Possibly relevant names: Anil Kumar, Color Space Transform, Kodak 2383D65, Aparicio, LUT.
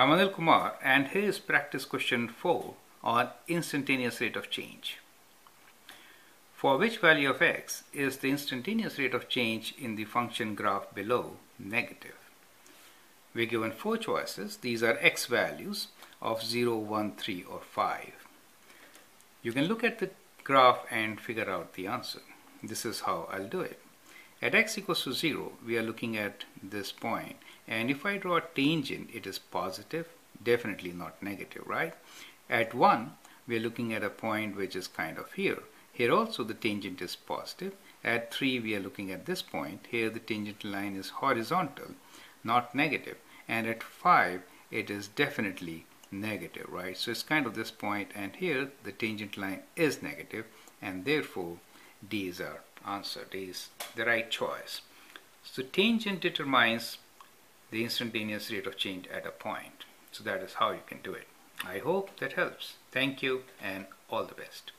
I'm Anil Kumar, and here is practice question 4 on instantaneous rate of change. For which value of x is the instantaneous rate of change in the function graph below negative? We're given 4 choices. These are x values of 0, 1, 3 or 5. You can look at the graph and figure out the answer. This is how I'll do it. At x equals to 0, we are looking at this point, and if I draw a tangent, it is positive, definitely not negative, right? At 1, we are looking at a point which is kind of here. Here also the tangent is positive. At 3, we are looking at this point. Here the tangent line is horizontal, not negative. And at 5, it is definitely negative, right? So it's kind of this point, and here the tangent line is negative, and therefore these are answer is the right choice. So tangent determines the instantaneous rate of change at a point. So that is how you can do it. I hope that helps. Thank you and all the best.